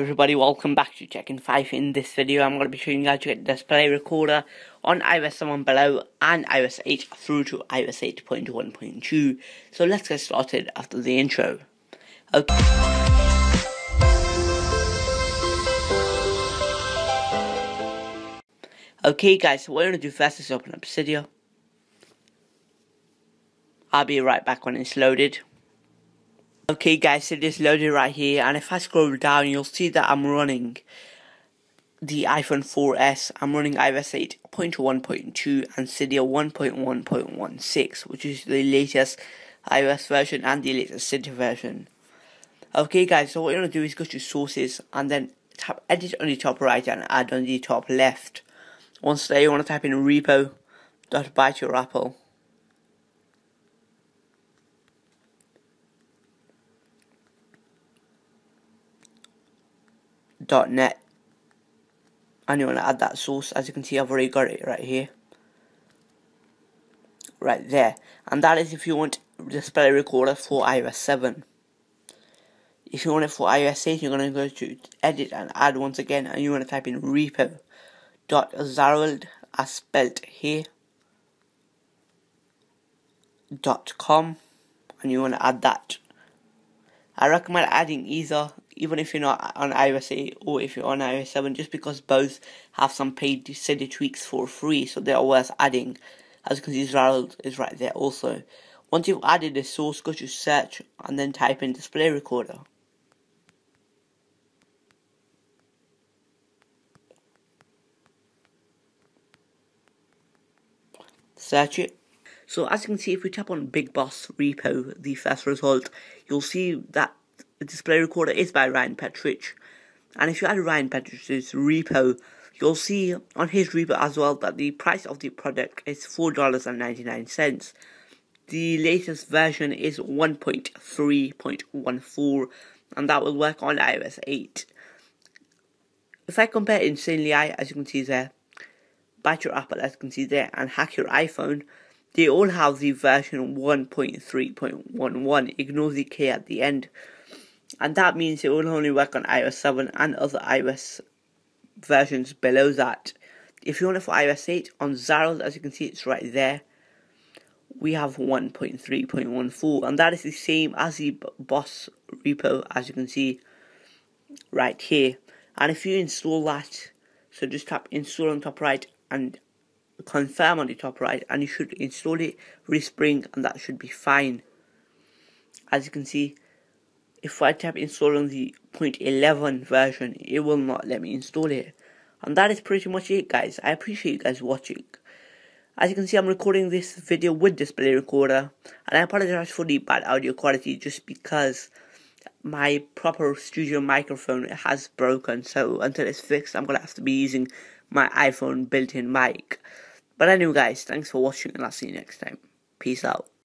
Everybody, welcome back to Tech in 5. In this video I'm going to be showing you how to get the display recorder on iOS 7 below and iOS 8 through to iOS 8.1.2. So let's get started after the intro. Okay guys, so what we're going to do first is open up Cydia. I'll be right back when it's loaded. Okay guys, so it is loaded right here, and if I scroll down you'll see that I'm running the iPhone 4S, I'm running iOS 8.1.2 and Cydia 1.1.16, which is the latest iOS version and the latest Cydia version. Okay guys, so what you're going to do is go to sources and then tap edit on the top right and add on the top left. Once there you want to type in repo.byteyourapple. .net, and you want to add that source. As you can see, I've already got it right here, right there, and that is if you want display recorder for iOS 7. If you want it for iOS 8, you're going to go to edit and add once again, and you want to type in repo.zarald as spelt here .com, and you want to add that. I recommend adding even if you're not on iOS 8 or if you're on iOS 7, just because both have some paid Cydia tweaks for free, so they are worth adding. As you can see, Zarald is right there also. Once you've added the source, go to search and then type in display recorder. Search it. So as you can see, if we tap on BigBoss Repo, the first result, you'll see that the display recorder is by Ryan Petrich, and if you add Ryan Petrich's repo, you'll see on his repo as well that the price of the product is $4.99. The latest version is 1.3.14, and that will work on iOS 8. If I compare InsanelyEye, as you can see there, biteyourapple, as you can see there, and hackyouriphone, they all have the version 1.3.11. Ignore the K at the end. And that means it will only work on iOS 7 and other iOS versions below that. If you want it for iOS 8, on Zaros, as you can see, it's right there. We have 1.3.14, and that is the same as the BigBoss repo, as you can see right here. And if you install that, so just tap install on top right and confirm on the top right, and you should install it, respring, and that should be fine. As you can see, if I tap install on the 0.11 version, it will not let me install it. And that is pretty much it guys. I appreciate you guys watching. As you can see, I'm recording this video with display recorder, and I apologize for the bad audio quality just because my proper studio microphone has broken, so until it's fixed I'm going to have to be using my iPhone built-in mic. But anyway guys, thanks for watching, and I'll see you next time. Peace out.